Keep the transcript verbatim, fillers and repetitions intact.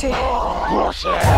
pussy. Pussy.